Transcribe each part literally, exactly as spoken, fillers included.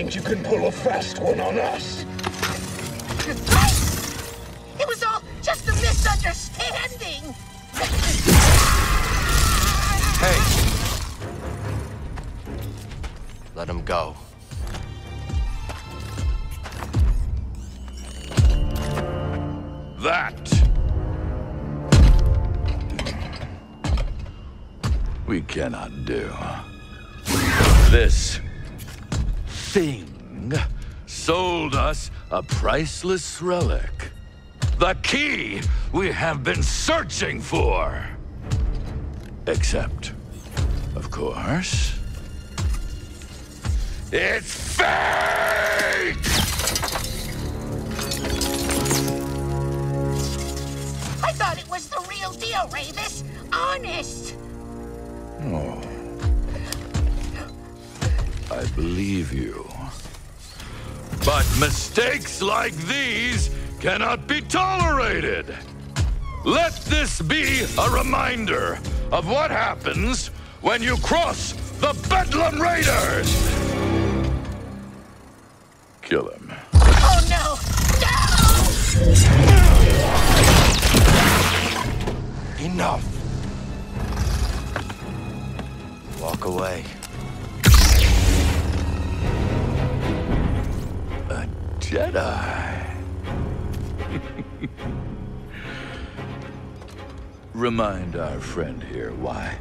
think you can pull a fast one on us? It was all just a misunderstanding! Hey! Let him go. That... we cannot do. This... thing... sold us a priceless relic. The key we have been searching for! Except, of course... it's fake! I thought it was the real deal, Rayvis. Honest! Oh. I believe you. But mistakes like these cannot be tolerated! Let this be a reminder of what happens when you cross the Bedlam Raiders! Kill him. Oh no! No! Enough! Walk away. A Jedi. Remind our friend here why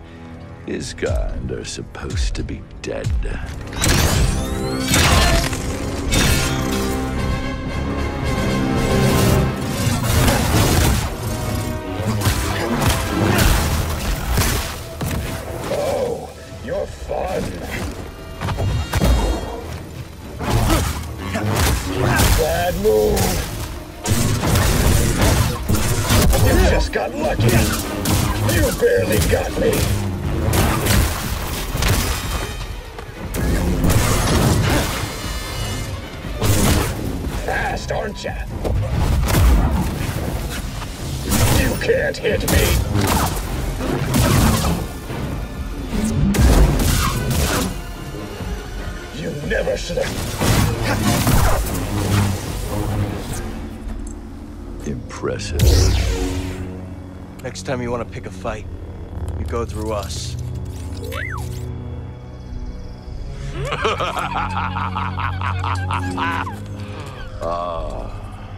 his kind are supposed to be dead. Oh, you're fun. Bad move. You just got lucky. You barely got me. Fast, aren't ya? You can't hit me. You never should have. Impressive. Next time you want to pick a fight, you go through us. Ah,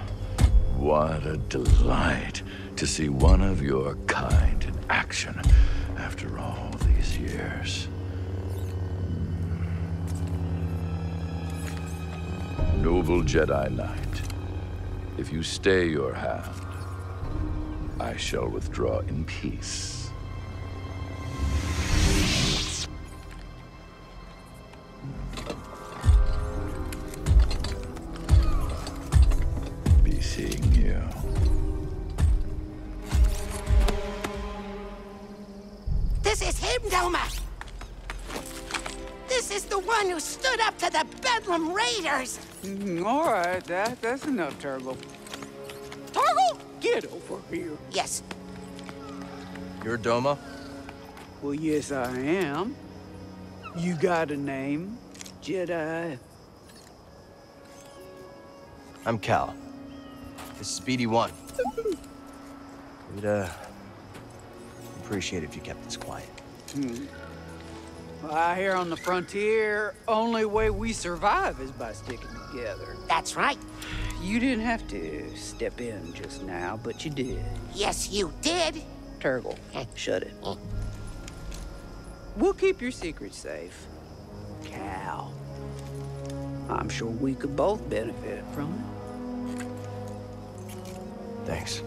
what a delight to see one of your kind in action after all these years. Noble Jedi Knight, if you stay your hand, I shall withdraw in peace. Be seeing you. This is him, Doma! This is the one who stood up to the Bedlam Raiders! Mm, all right, that, that's enough, Turgle. Turgle? Get over here. Yes. You're Doma? Well, yes, I am. You got a name, Jedi? I'm Cal. This is B D one. We'd, uh, appreciate it if you kept this quiet. Hmm. Well, out here on the frontier, only way we survive is by sticking together. That's right. You didn't have to step in just now, but you did. Yes, you did. Turgle, shut it. We'll keep your secret safe, Cal. I'm sure we could both benefit from it. Thanks.